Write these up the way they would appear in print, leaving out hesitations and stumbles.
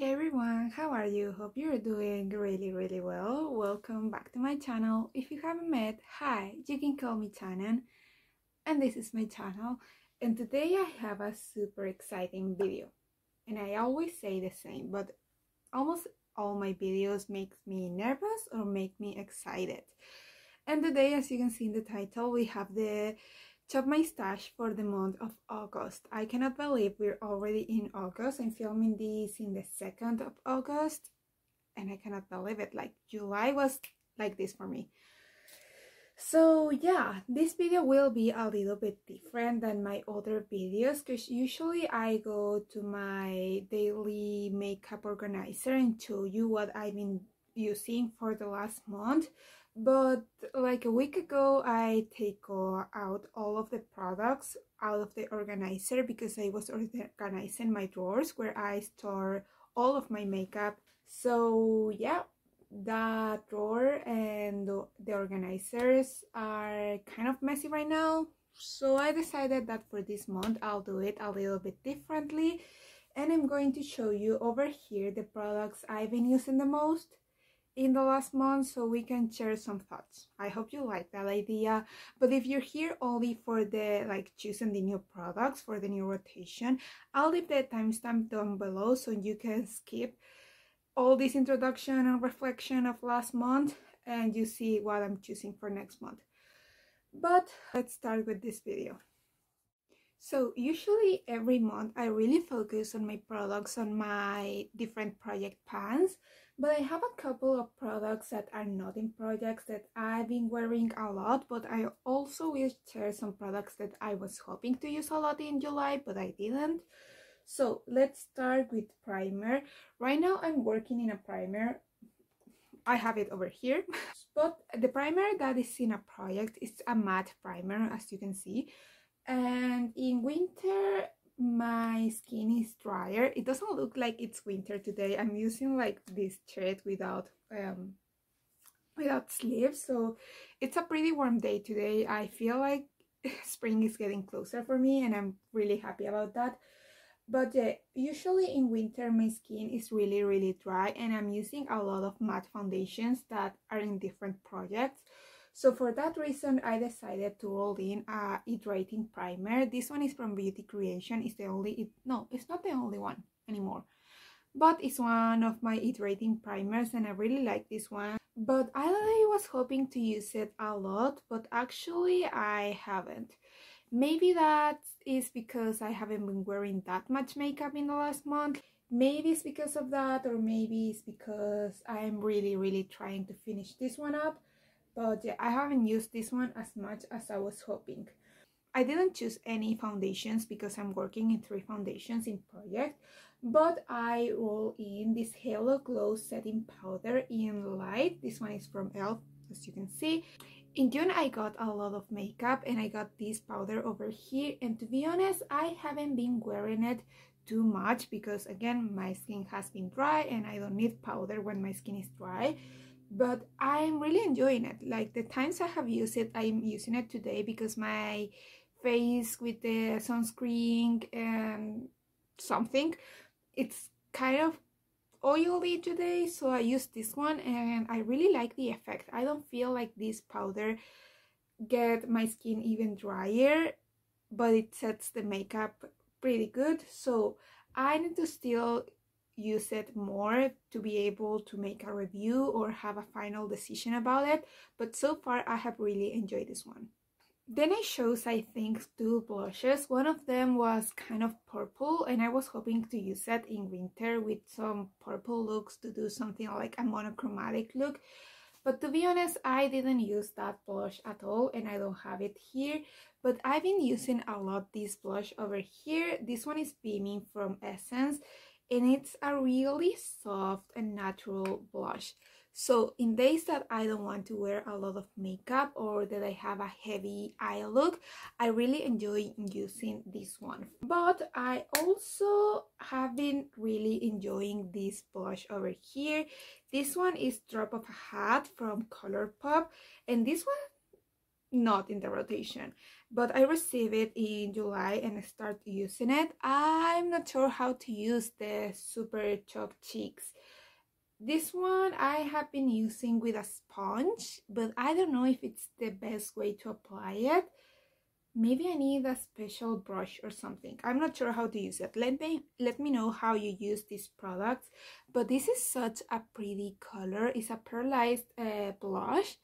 Hey everyone, how are you? Hope you're doing really well. Welcome back to my channel. If you haven't met, hi, you can call me Tanan, and this is my channel. And today I have a super exciting video. And I always say the same, but almost all my videos make me nervous or make me excited. And today, as you can see in the title, we have the Chop My Stash for the month of August. I cannot believe we're already in August. I'm filming this in the 2nd of August and I cannot believe it. Like, July was like this for me. So yeah, this video will be a little bit different than my other videos because usually I go to my daily makeup organizer and show you what I've been using for the last month. But like a week ago, I take out all of the products out of the organizer because I was organizing my drawers where I store all of my makeup. So yeah, that drawer and the organizers are kind of messy right now. So I decided that for this month, I'll do it a little bit differently. And I'm going to show you over here the products I've been using the most in the last month, so we can share some thoughts. I hope you like that idea, but if you're here only for the choosing the new products for the new rotation, I'll leave the timestamp down below so you can skip all this introduction and reflection of last month and you see what I'm choosing for next month. But let's start with this video. So usually every month I really focus on my products on my different project pans, but I have a couple of products that are not in projects that I've been wearing a lot, but I also will share some products that I was hoping to use a lot in July, but I didn't. So let's start with primer. Right now I'm working in a primer. I have it over here, but the primer that is in a project is a matte primer, as you can see. And in winter, my skin is drier. It doesn't look like it's winter today. I'm using like this shirt without without sleeves, so it's a pretty warm day today. I feel like spring is getting closer for me and I'm really happy about that. But yeah, usually in winter my skin is really dry and I'm using a lot of matte foundations that are in different projects. So for that reason, I decided to roll in a hydrating primer. This one is from Beauty Creation. It's the only, it's not the only one anymore, but it's one of my hydrating primers and I really like this one. But I was hoping to use it a lot, but actually I haven't. Maybe that is because I haven't been wearing that much makeup in the last month. Maybe it's because of that, or maybe it's because I'm really trying to finish this one up. But yeah, I haven't used this one as much as I was hoping. I didn't choose any foundations because I'm working in 3 foundations in project, but I roll in this Halo Glow Setting Powder in Light. This one is from e.l.f, as you can see. In June, I got a lot of makeup and I got this powder over here. And to be honest, I haven't been wearing it too much because, again, my skin has been dry and I don't need powder when my skin is dry. But I'm really enjoying it. Like, the times I have used it, I'm using it today because my face with the sunscreen and something, it's kind of oily today, so I used this one and I really like the effect. I don't feel like this powder get my skin even drier, but it sets the makeup pretty good, so I need to still use it more to be able to make a review or have a final decision about it, but so far I have really enjoyed this one. Then I chose, I think, 2 blushes. One of them was kind of purple and I was hoping to use that in winter with some purple looks to do something like a monochromatic look, but to be honest, I didn't use that blush at all and I don't have it here. But I've been using a lot this blush over here. This one is Beaming from Essence. And it's a really soft and natural blush. So in days that I don't want to wear a lot of makeup or that I have a heavy eye look, I really enjoy using this one. But I also have been really enjoying this blush over here. This one is Drop of a Hat from Colourpop. And this one not in the rotation, but I received it in July and I started using it. I'm not sure how to use the Super Chalk Cheeks. This one I have been using with a sponge, but I don't know if it's the best way to apply it. Maybe I need a special brush or something. I'm not sure how to use it. Let me know how you use these products. But this is such a pretty color. It's a pearlized blush,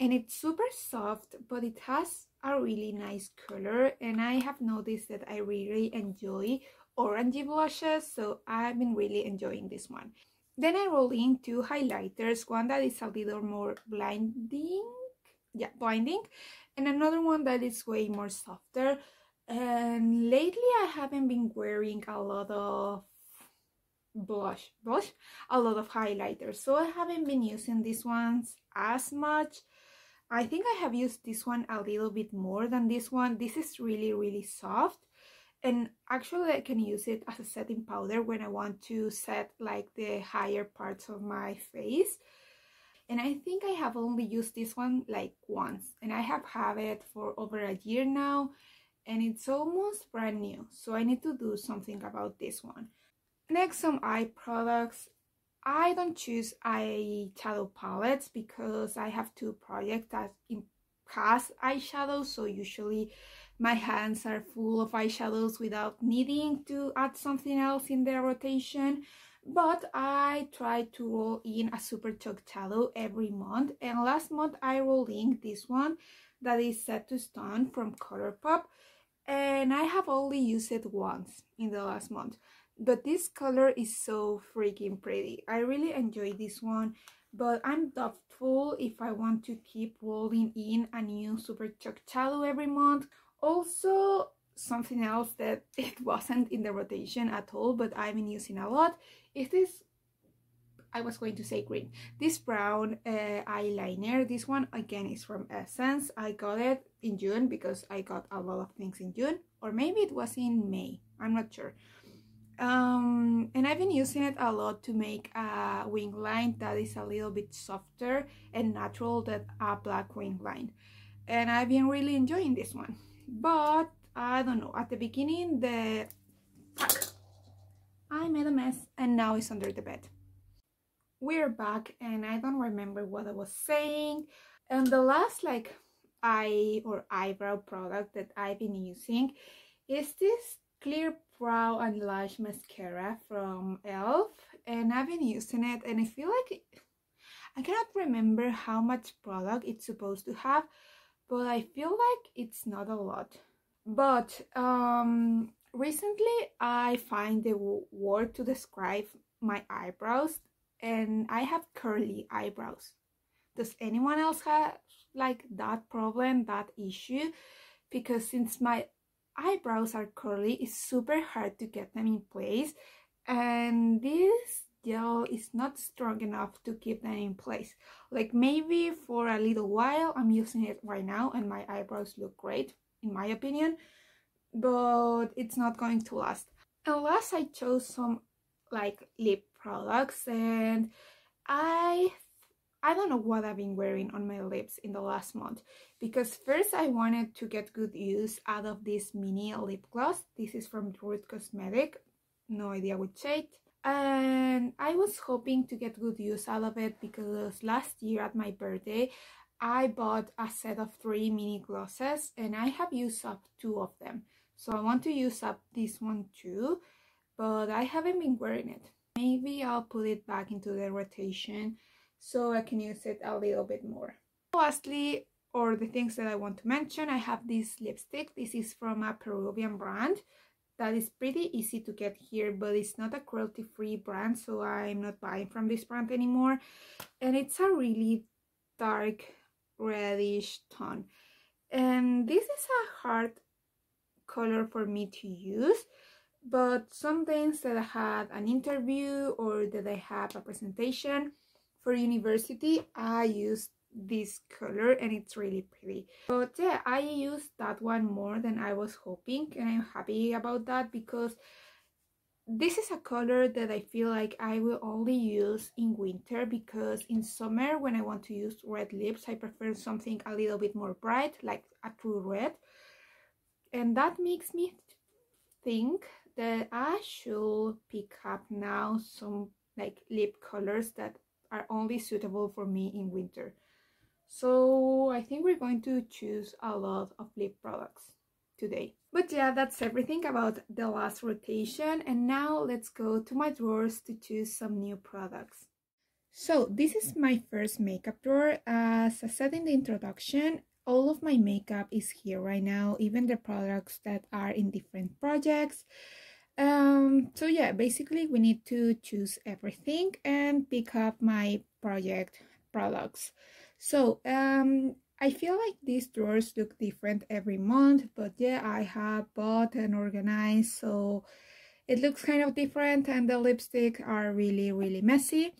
and it's super soft, but it has a really nice color. And I have noticed that I really enjoy orangey blushes, so I've been really enjoying this one. Then I rolled in two highlighters, one that is a little more blinding, and another one that is way more softer. And lately I haven't been wearing a lot of highlighters, so I haven't been using these ones as much. I think I have used this one a little bit more than this one. This is really, really soft. And actually I can use it as a setting powder when I want to set like the higher parts of my face. And I think I have only used this one like once, and I have had it for over a year now, and it's almost brand new, so I need to do something about this one. Next, some eye products. I don't choose eyeshadow palettes because I have two projects that has eyeshadow, so usually my hands are full of eyeshadows without needing to add something else in their rotation. But I try to roll in a super chalk shadow every month, and last month I rolled in this one that is Set to Stone from Colourpop, and I have only used it once in the last month. But this color is so freaking pretty. I really enjoy this one, but I'm doubtful if I want to keep rolling in a new super chalk shadow every month. Also, something else that it wasn't in the rotation at all, but I've been using a lot, is this, I was going to say green, this brown eyeliner. This one again is from Essence. I got it in June because I got a lot of things in June, or maybe it was in May, I'm not sure. And I've been using it a lot to make a wing line that is a little bit softer and natural than a black wing line, and I've been really enjoying this one. But I don't know, at the beginning I made a mess, and now it's under the bed. We're back, and I don't remember what I was saying. And the last like eye or eyebrow product that I've been using is this clear brow and lash mascara from e.l.f. And I've been using it, and I feel like I cannot remember how much product it's supposed to have, but I feel like it's not a lot. But recently I find the word to describe my eyebrows, and I have curly eyebrows. Does anyone else have like that problem, that issue? Because since my eyebrows are curly, it's super hard to get them in place, and this gel is not strong enough to keep them in place. Like maybe for a little while. I'm using it right now and my eyebrows look great in my opinion, but it's not going to last. Unless I chose some like lip products, and I don't know what I've been wearing on my lips in the last month, because first I wanted to get good use out of this mini lip gloss. This is from Rude Cosmetics, no idea which shade, and I was hoping to get good use out of it because last year at my birthday I bought a set of 3 mini glosses, and I have used up 2 of them, so I want to use up this one too, but I haven't been wearing it. Maybe I'll put it back into the rotation so I can use it a little bit more. Lastly, or the things that I want to mention, I have this lipstick. This is from a Peruvian brand that is pretty easy to get here, but it's not a cruelty-free brand, so I'm not buying from this brand anymore, and it's a really dark reddish tone, and this is a hard color for me to use. But some days that I had an interview or that I have a presentation for university, I used this color, and it's really pretty. But yeah, I used that one more than I was hoping, and I'm happy about that because This is a color that I feel like I will only use in winter, because in summer when I want to use red lips, I prefer something a little bit more bright, like a true red. And that makes me think that I should pick up now some like lip colors that are only suitable for me in winter. So I think we're going to choose a lot of lip products today. But yeah, that's everything about the last rotation, and now let's go to my drawers to choose some new products. So this is my first makeup drawer. As I said in the introduction, all of my makeup is here right now, even the products that are in different projects. So yeah, basically we need to choose everything and pick up my project products. So I feel like these drawers look different every month, but yeah, I have bought and organized, so it looks kind of different, and the lipsticks are really messy.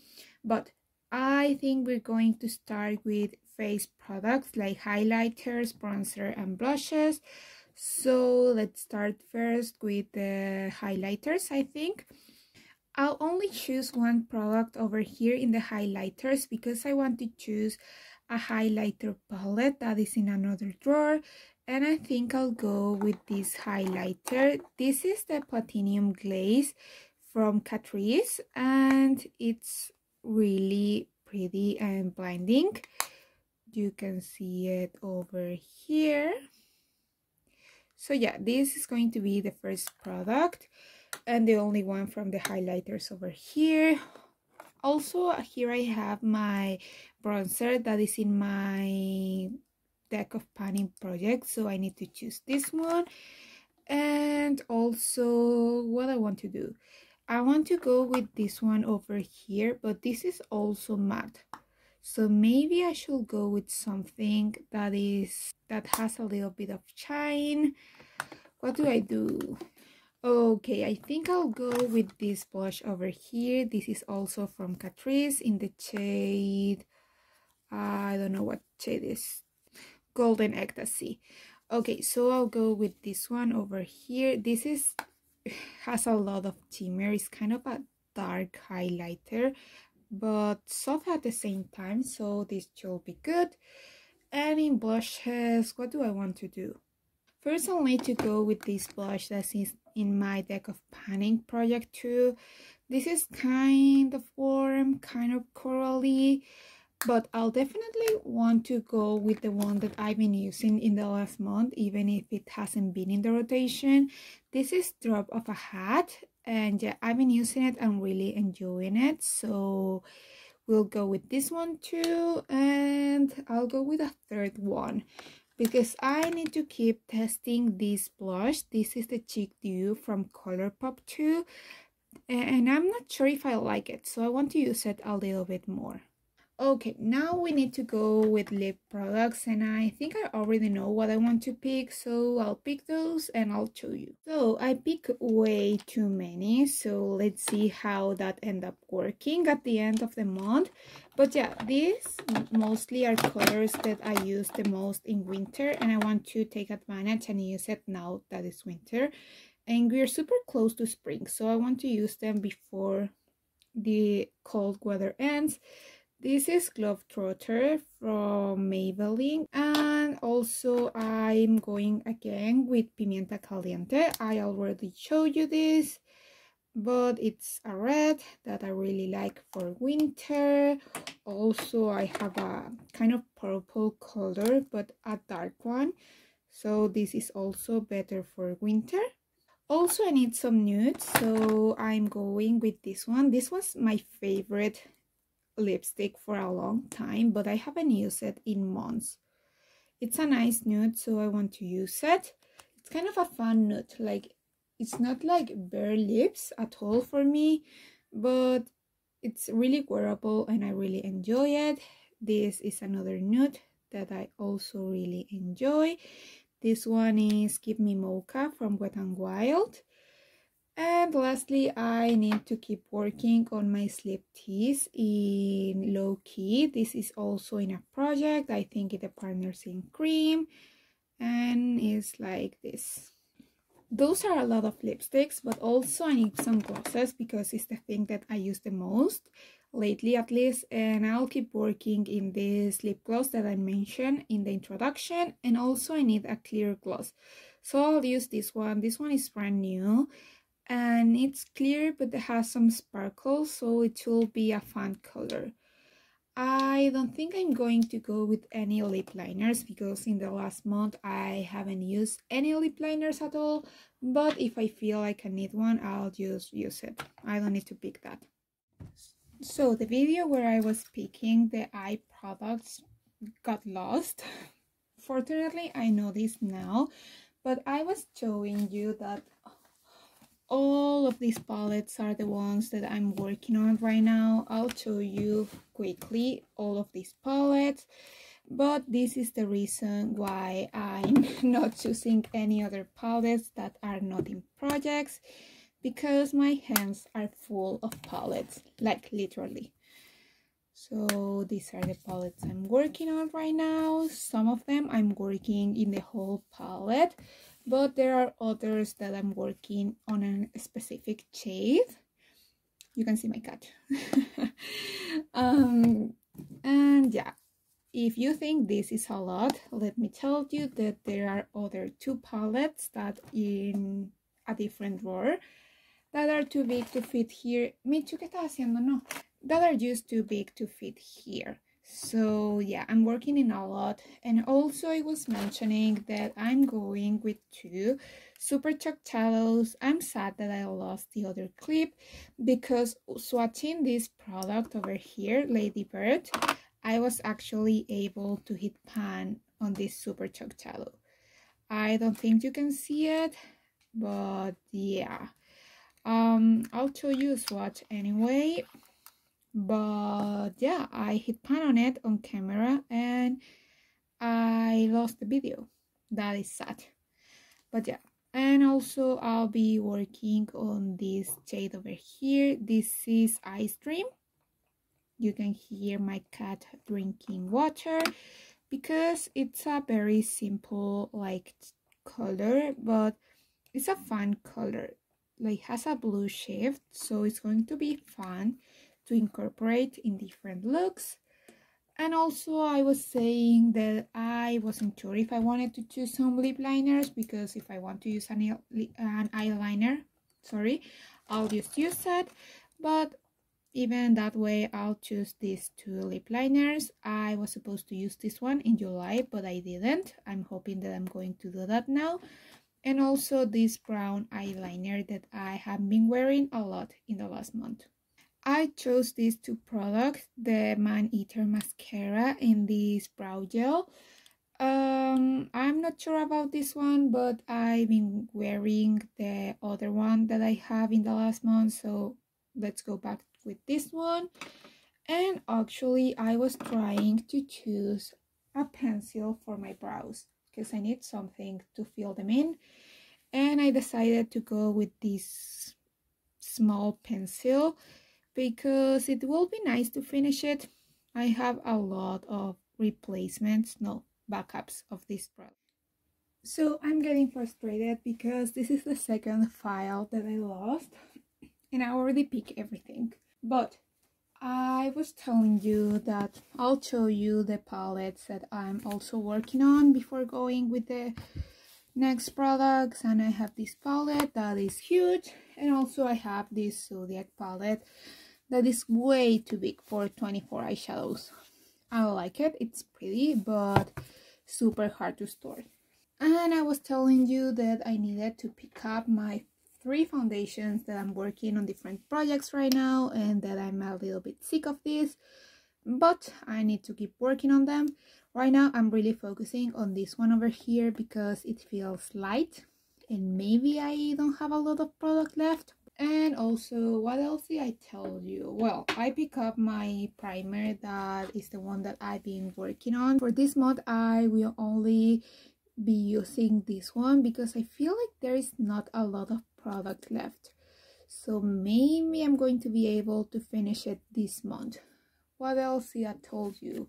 But I think we're going to start with face products like highlighters, bronzer, and blushes. So let's start first with the highlighters, I think. I'll only choose one product over here in the highlighters because I want to choose a highlighter palette that is in another drawer, and I think I'll go with this highlighter. This is the Platinum Glaze from Catrice, and it's really pretty and blinding. You can see it over here. So yeah, this is going to be the first product and the only one from the highlighters over here. Also, here I have my bronzer that is in my deck of panning projects, so I need to choose this one. And also, what I want to do, I want to go with this one over here, but this is also matte, so maybe I should go with something that has a little bit of shine. What do I do? Okay, I think I'll go with this blush over here. This is also from Catrice in the shade, I don't know what shade is, Golden Ecstasy. Okay, so I'll go with this one over here. This has a lot of shimmer. It's kind of a dark highlighter, but soft at the same time, so this should be good. And in blushes, what do I want to do? First, I'll need to go with this blush that is in my deck of panning project too. This is kind of warm, kind of corally, but I'll definitely want to go with the one that I've been using in the last month, even if it hasn't been in the rotation. This is Drop of a Hat, and yeah, I've been using it and really enjoying it, so we'll go with this one too. And I'll go with a third one because I need to keep testing this blush. This is the Cheek Dew from Colourpop 2, and I'm not sure if I like it, so I want to use it a little bit more. Okay, now we need to go with lip products, and I think I already know what I want to pick, so I'll pick those and I'll show you. So I pick way too many, so let's see how that ends up working at the end of the month. But yeah, these mostly are colors that I use the most in winter, and I want to take advantage and use it now that it's winter and we're super close to spring, so I want to use them before the cold weather ends. This is Globetrotter from Maybelline, and also I'm going again with Pimienta Caliente. I already showed you this, but it's a red that I really like for winter. Also, I have a kind of purple color, but a dark one, so this is also better for winter. Also, I need some nudes, so I'm going with this one. This was my favorite lipstick for a long time, but I haven't used it in months. It's a nice nude, so I want to use it. It's kind of a fun nude, like it's not like bare lips at all for me, but it's really wearable and I really enjoy it. This is another nude that I also really enjoy. This one is Give Me Mocha from Wet n Wild. And lastly, I need to keep working on my slip tees in Low Key. This is also in a project. I think it partners in cream and is like this. Those are a lot of lipsticks, but also I need some glosses because it's the thing that I use the most lately, at least, and I'll keep working in this lip gloss that I mentioned in the introduction. And also I need a clear gloss, so I'll use this one. This one is brand new and it's clear, but it has some sparkles, so it will be a fun color. I don't think I'm going to go with any lip liners because in the last month I haven't used any lip liners at all, but if I feel like I need one, I'll just use it. I don't need to pick that. So the video where I was picking the eye products got lost. Fortunately, I know this now, but I was showing you that all of these palettes are the ones that I'm working on right now. I'll show you quickly all of these palettes, but this is the reason why I'm not choosing any other palettes that are not in projects, because my hands are full of palettes, like literally. So these are the palettes I'm working on right now. Some of them I'm working in the whole palette, but there are others that I'm working on a specific shade. You can see my cat. And yeah, if you think this is a lot, let me tell you that there are other two palettes that in a different drawer that are too big to fit here. Michu, ¿qué estás haciendo? No. That are just too big to fit here. So yeah, I'm working in a lot. And also I was mentioning that I'm going with two super chalk shadows. I'm sad that I lost the other clip because swatching this product over here, Ladybird, I was actually able to hit pan on this super chalk shadow. I don't think you can see it, but yeah, I'll show you a swatch anyway. But yeah, I hit pan on it on camera and I lost the video. That is sad, but yeah. And also I'll be working on this shade over here. This is Ice Dream. You can hear my cat drinking water because it's a very simple like color, but it's a fun color. Like, has a blue shift, so it's going to be fun to incorporate in different looks. And also I was saying that I wasn't sure if I wanted to choose some lip liners, because if I want to use an eyeliner, sorry, I'll just use it. But even that way, I'll choose these two lip liners. I was supposed to use this one in July, but I didn't. I'm hoping that I'm going to do that now. And also this brown eyeliner that I have been wearing a lot in the last month. I chose these two products, the Man Eater mascara and this brow gel. I'm not sure about this one, but I've been wearing the other one that I have in the last month, so let's go back with this one. And actually I was trying to choose a pencil for my brows because I need something to fill them in, and I decided to go with this small pencil because it will be nice to finish it. I have a lot of replacements, no, backups of this product. So I'm getting frustrated because this is the second file that I lost and I already picked everything. But I was telling you that I'll show you the palettes that I'm also working on before going with the next products. And I have this palette that is huge, and also I have this Zodiac palette that is way too big for 24 eyeshadows. I like it, it's pretty, but super hard to store. And I was telling you that I needed to pick up my three foundations that I'm working on different projects right now, and that I'm a little bit sick of this, but I need to keep working on them. Right now I'm really focusing on this one over here because it feels light and maybe I don't have a lot of product left. And also, what else did I tell you? Well, I pick up my primer that is the one that I've been working on. For this month I will only be using this one because I feel like there is not a lot of product left, so maybe I'm going to be able to finish it this month. What else did I told you?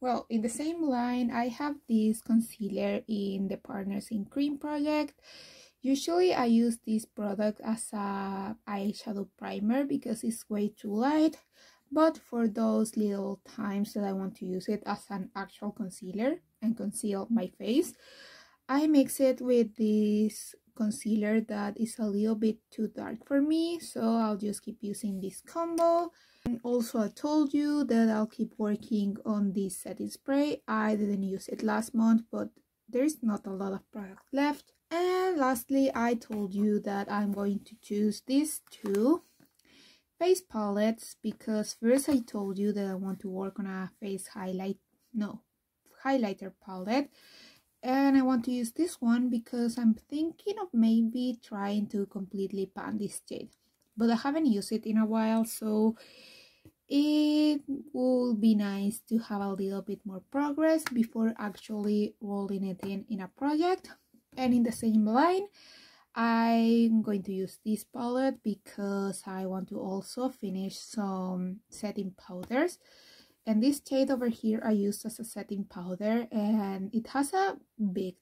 Well, in the same line I have this concealer in the Partners in Cream project. Usually I use this product as a eyeshadow primer because it's way too light, but for those little times that I want to use it as an actual concealer and conceal my face, I mix it with this concealer that is a little bit too dark for me, so I'll just keep using this combo. And also, I told you that I'll keep working on this setting spray. I didn't use it last month, but there's not a lot of product left. And lastly, I told you that I'm going to choose these two face palettes because first I told you that I want to work on a highlighter palette, and I want to use this one because I'm thinking of maybe trying to completely pan this shade, but I haven't used it in a while, so it will be nice to have a little bit more progress before actually rolling it in a project. And in the same line, I'm going to use this palette because I want to also finish some setting powders. And this shade over here I used as a setting powder, and it has a big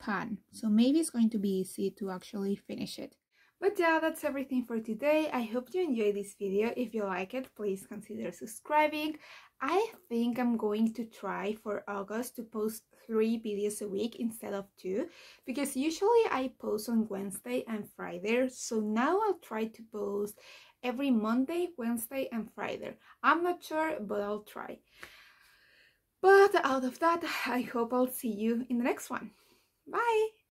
pan, so maybe it's going to be easy to actually finish it. But yeah, that's everything for today. I hope you enjoyed this video. If you like it, please consider subscribing. I think I'm going to try for August to post 3 videos a week instead of 2, because usually I post on Wednesday and Friday, so now I'll try to post every Monday, Wednesday and Friday. I'm not sure, but I'll try. But out of that, I hope I'll see you in the next one. Bye!